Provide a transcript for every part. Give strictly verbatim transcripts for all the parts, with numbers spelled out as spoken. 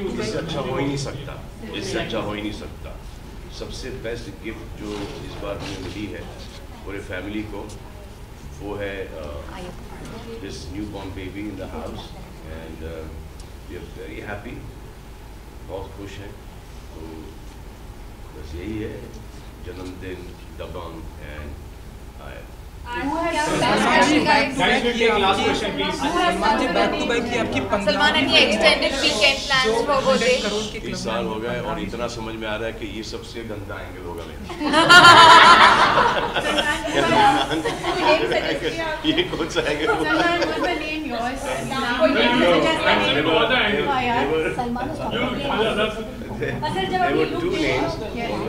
इससे अच्छा हो ही नहीं सकता, इससे अच्छा हो ही नहीं सकता। सबसे बेस्ट गिफ्ट जो इस बार मुझे मिली है पूरे फैमिली को, वो है this new born baby in the house and we are very happy, बहुत खुश हैं। तो बस यही है जन्मदिन दबंग एंड आई। तीस साल हो गए और इतना समझ में आ रहा है कि ये सबसे गंदा एंगल होगा मेरा, ये कौन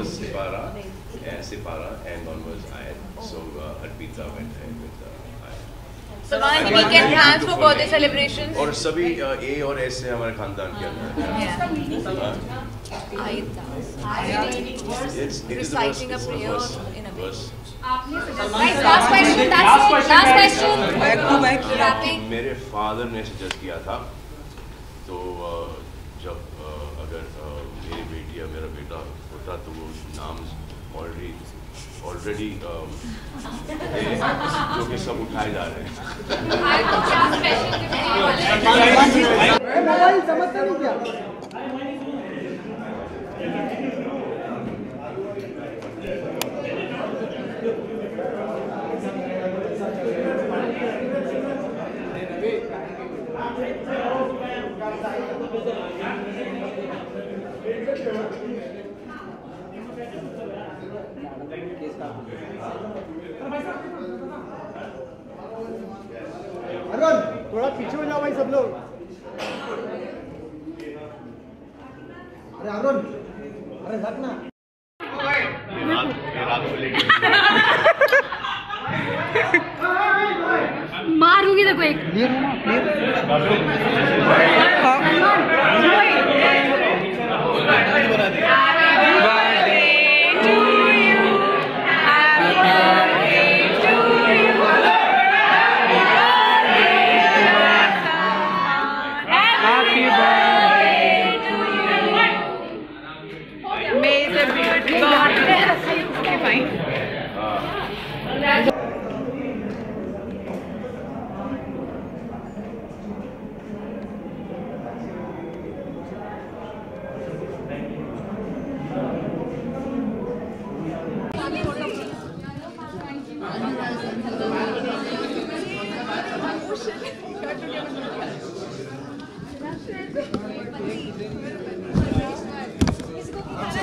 सा angle? Sipara and onwards Ayat. So uh, Harpita went ahead with uh, Ayat. So Salman, we can dance for birthday celebrations. और सभी A और S से हमारे खानदान के अंदर। Ayat dance. Ayat. It's reciting a prayer in a verse. आपने suggest किया। Last question. Last question. Last question. Back to back rapping. मेरे father ने सजेस्ट किया था, तो जब अगर मेरी बेटी या मेरा बेटा होता तो वो नाम ऑलरेडी ऑलरेडी जो कि सब उठाए जा रहे हैं। अरुण थोड़ा पीछे हो जाओ भाई सब लोग। अरे अरुण, अरे रख ना मारूंगी देखो एक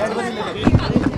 Gracias.